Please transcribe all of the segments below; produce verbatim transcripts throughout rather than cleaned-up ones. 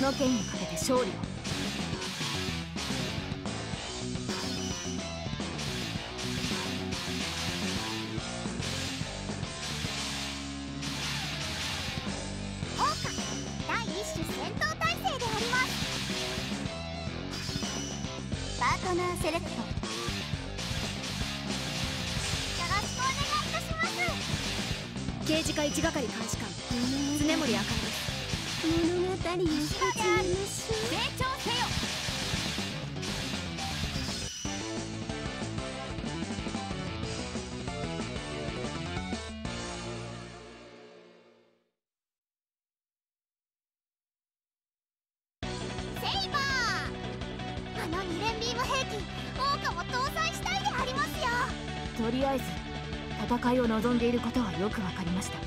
この剣をかけて勝利を。効果第一種戦闘態勢であります。パートナーセレクト。刑事課一係監視官常森あかりです。物語を始めましょう。成長せよ。セイバー、あの二連ビーム兵器桜花も搭載したいでありますよ。とりあえず戦いを望んでいることはよくわかりました。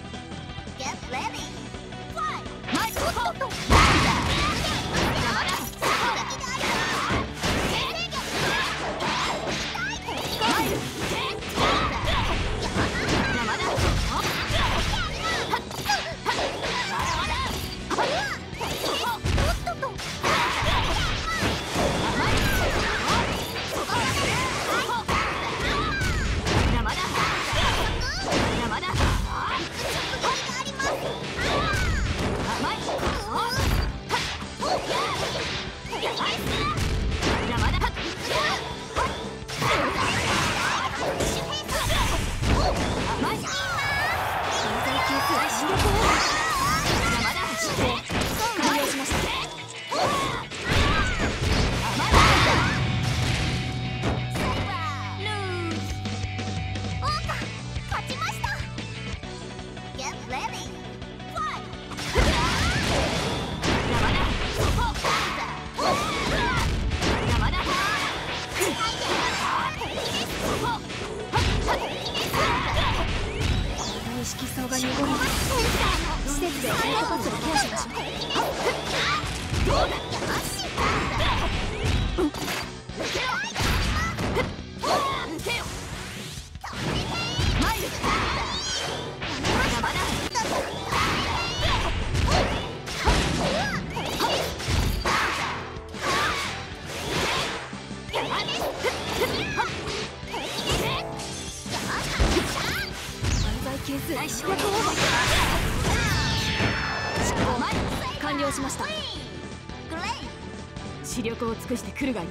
死力を尽くしてくるがいい。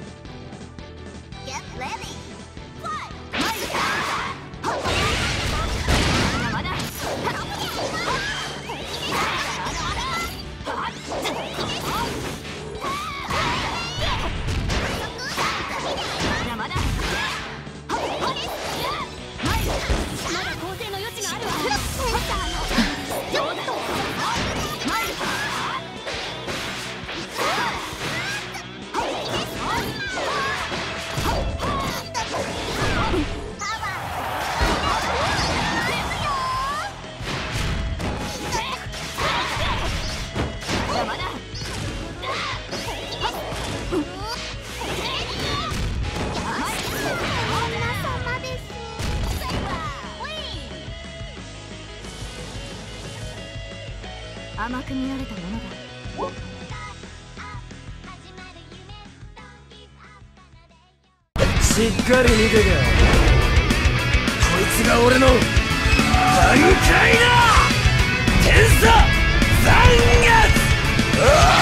甘く見られたものだ。しっかり見てけ。こいつが俺の難解な天差残月。